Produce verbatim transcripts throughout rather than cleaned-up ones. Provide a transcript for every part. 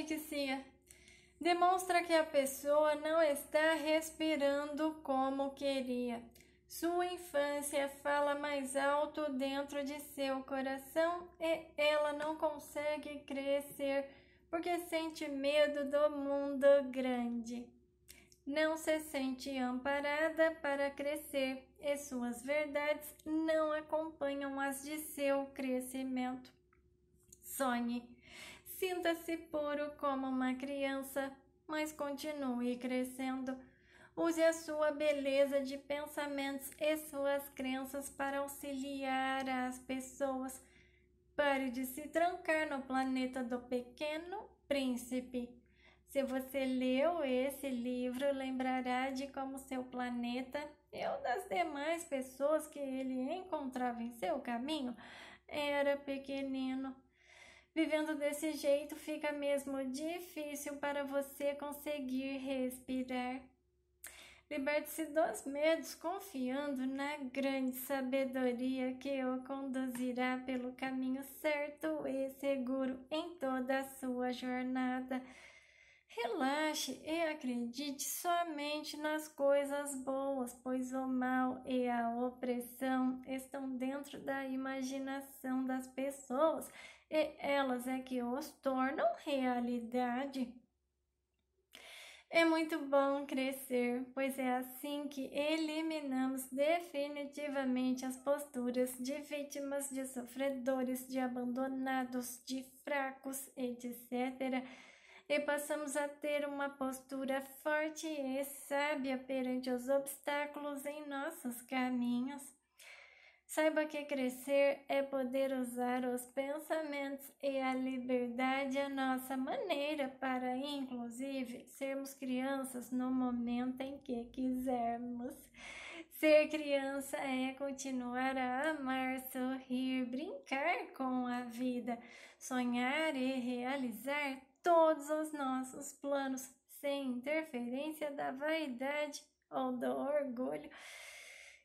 asfixia. Demonstra que a pessoa não está respirando como queria. Sua infância fala mais alto dentro de seu coração e ela não consegue crescer porque sente medo do mundo grande. Não se sente amparada para crescer e suas verdades não acompanham as de seu crescimento. Sonhe. Sinta-se puro como uma criança, mas continue crescendo. Use a sua beleza de pensamentos e suas crenças para auxiliar as pessoas. Pare de se trancar no planeta do Pequeno Príncipe. Se você leu esse livro, lembrará de como seu planeta e o das demais pessoas que ele encontrava em seu caminho era pequenino. Vivendo desse jeito, fica mesmo difícil para você conseguir respirar. Liberte-se dos medos, confiando na grande sabedoria que o conduzirá pelo caminho certo e seguro em toda a sua jornada. Relaxe e acredite somente nas coisas boas, pois o mal e a opressão estão dentro da imaginação das pessoas e elas é que os tornam realidade. É muito bom crescer, pois é assim que eliminamos definitivamente as posturas de vítimas, de sofredores, de abandonados, de fracos, etcétera. E passamos a ter uma postura forte e sábia perante os obstáculos em nossos caminhos. Saiba que crescer é poder usar os pensamentos e a liberdade à nossa maneira para, inclusive, sermos crianças no momento em que quisermos. Ser criança é continuar a amar, sorrir, brincar com a vida, sonhar e realizar todos os nossos planos, sem interferência da vaidade ou do orgulho.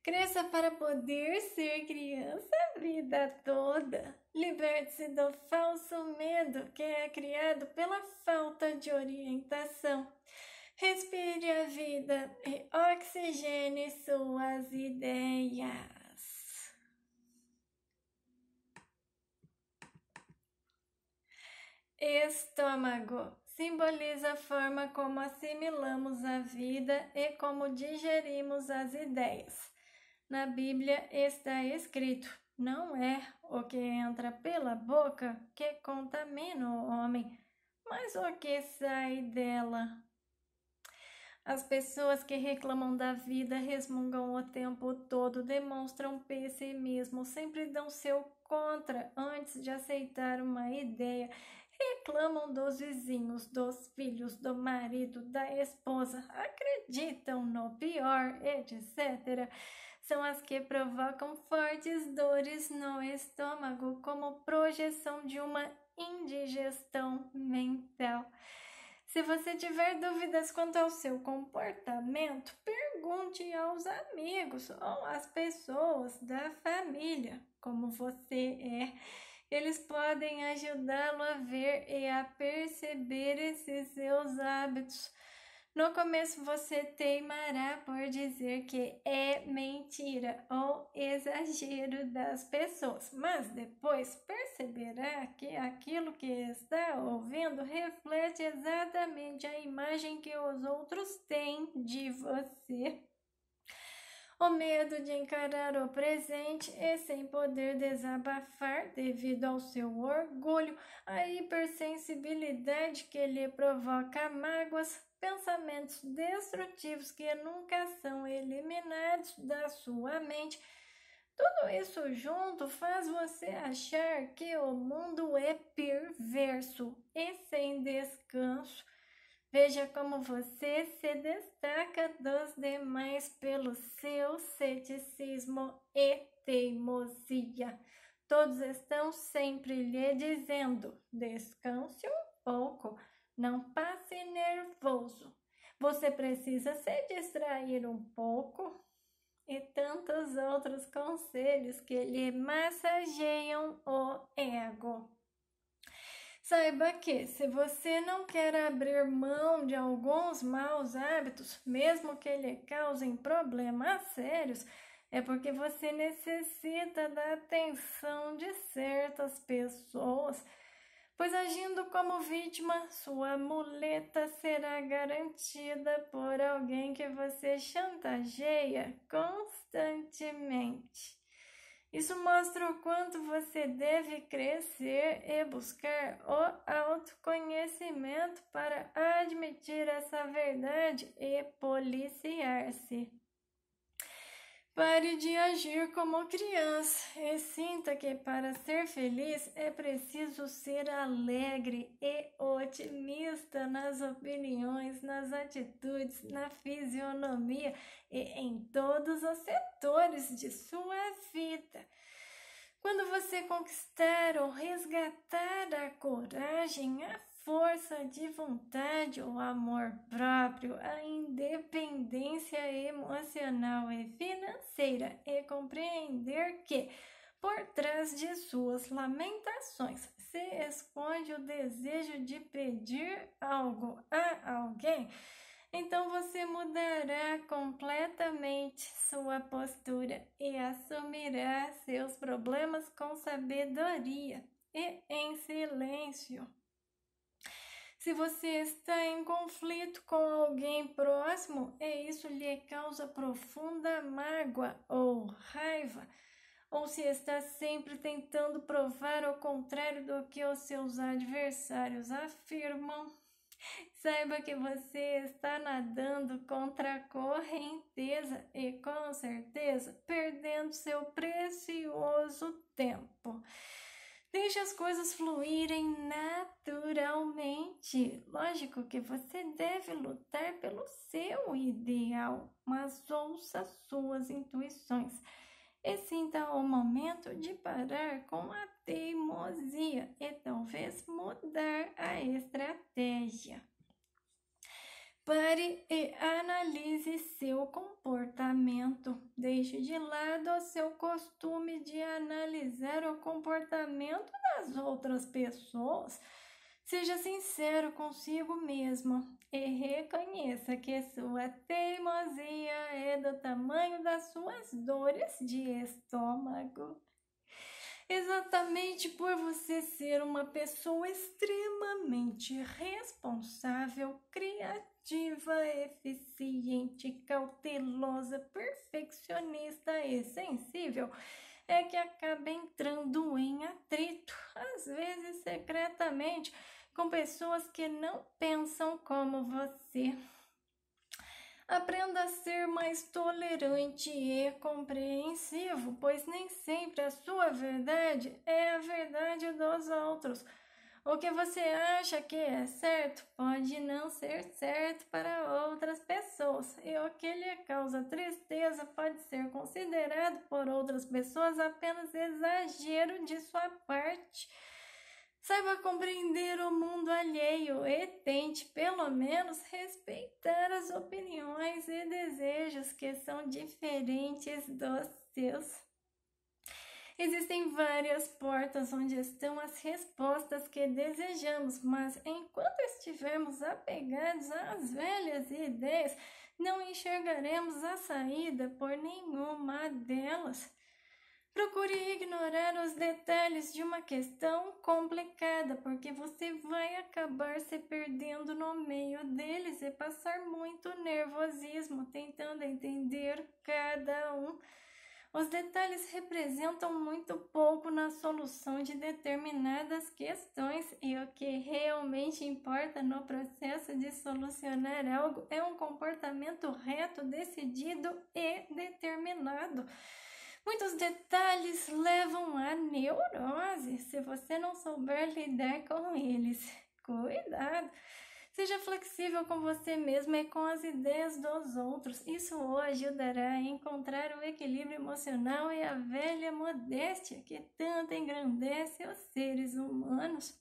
Cresça para poder ser criança a vida toda. Liberte-se do falso medo que é criado pela falta de orientação. Respire a vida e oxigene suas ideias. Estômago simboliza a forma como assimilamos a vida e como digerimos as ideias. Na Bíblia está escrito: não é o que entra pela boca que contamina o homem, mas o que sai dela. As pessoas que reclamam da vida, resmungam o tempo todo, demonstram pessimismo, sempre dão seu contra antes de aceitar uma ideia, reclamam dos vizinhos, dos filhos, do marido, da esposa, acreditam no pior, etcétera. São as que provocam fortes dores no estômago como projeção de uma indigestão mental. Se você tiver dúvidas quanto ao seu comportamento, pergunte aos amigos ou às pessoas da família como você é. Eles podem ajudá-lo a ver e a perceber esses seus hábitos. No começo você teimará por dizer que é mentira ou exagero das pessoas, mas depois perceberá que aquilo que está ouvindo reflete exatamente a imagem que os outros têm de você. O medo de encarar o presente e sem poder desabafar devido ao seu orgulho, a hipersensibilidade que lhe provoca mágoas, pensamentos destrutivos que nunca são eliminados da sua mente. Tudo isso junto faz você achar que o mundo é perverso e sem descanso. Veja como você se destaca dos demais pelo seu ceticismo e teimosia. Todos estão sempre lhe dizendo: descanse um pouco, não passe nervoso. Você precisa se distrair um pouco. E tantos outros conselhos que lhe massageiam o ego. Saiba que, se você não quer abrir mão de alguns maus hábitos, mesmo que lhe causem problemas sérios, é porque você necessita da atenção de certas pessoas, pois agindo como vítima, sua muleta será garantida por alguém que você chantageia constantemente. Isso mostra o quanto você deve crescer e buscar o autoconhecimento para admitir essa verdade e policiar-se. Pare de agir como criança e sinta que para ser feliz é preciso ser alegre e otimista nas opiniões, nas atitudes, na fisionomia e em todos os setores de sua vida. Quando você conquistar ou resgatar a coragem, a força de vontade, o amor próprio, a independência emocional e financeira e compreender que, por trás de suas lamentações, se esconde o desejo de pedir algo a alguém, então você mudará completamente sua postura e assumirá seus problemas com sabedoria e em silêncio. Se você está em conflito com alguém próximo e isso lhe causa profunda mágoa ou raiva, ou se está sempre tentando provar o contrário do que os seus adversários afirmam, saiba que você está nadando contra a correnteza e, com certeza, perdendo seu precioso tempo. Deixe as coisas fluírem naturalmente. Lógico que você deve lutar pelo seu ideal, mas ouça suas intuições e sinta o momento de parar com a teimosia e talvez mudar a estratégia. Pare e analise seu comportamento. Deixe de lado o seu costume de analisar o comportamento das outras pessoas. Seja sincero consigo mesmo e reconheça que sua teimosia é do tamanho das suas dores de estômago. Exatamente por você ser uma pessoa extremamente responsável, criativa, eficiente, cautelosa, perfeccionista e sensível, é que acaba entrando em atrito, às vezes secretamente, com pessoas que não pensam como você. Aprenda a ser mais tolerante e compreensivo, pois nem sempre a sua verdade é a verdade dos outros. O que você acha que é certo pode não ser certo para outras pessoas, e o que lhe causa tristeza pode ser considerado por outras pessoas apenas exagero de sua parte. Saiba compreender o mundo alheio e tente, pelo menos, respeitar as opiniões e desejos que são diferentes dos seus. Existem várias portas onde estão as respostas que desejamos, mas enquanto estivermos apegados às velhas ideias, não enxergaremos a saída por nenhuma delas. Procure ignorar os detalhes de uma questão complicada, porque você vai acabar se perdendo no meio deles e passar muito nervosismo tentando entender cada um. Os detalhes representam muito pouco na solução de determinadas questões e o que realmente importa no processo de solucionar algo é um comportamento reto, decidido e determinado. Muitos detalhes levam à neurose se você não souber lidar com eles. Cuidado! Seja flexível com você mesmo e com as ideias dos outros. Isso o ajudará a encontrar o equilíbrio emocional e a velha modéstia que tanto engrandece os seres humanos.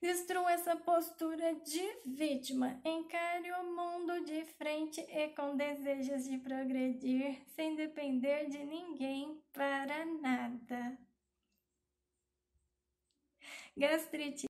Destrua essa postura de vítima, encare o mundo de frente e com desejos de progredir, sem depender de ninguém para nada. Gastrite.